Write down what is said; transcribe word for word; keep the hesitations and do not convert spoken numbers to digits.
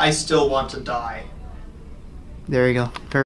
I still want to die. There you go. Perfect.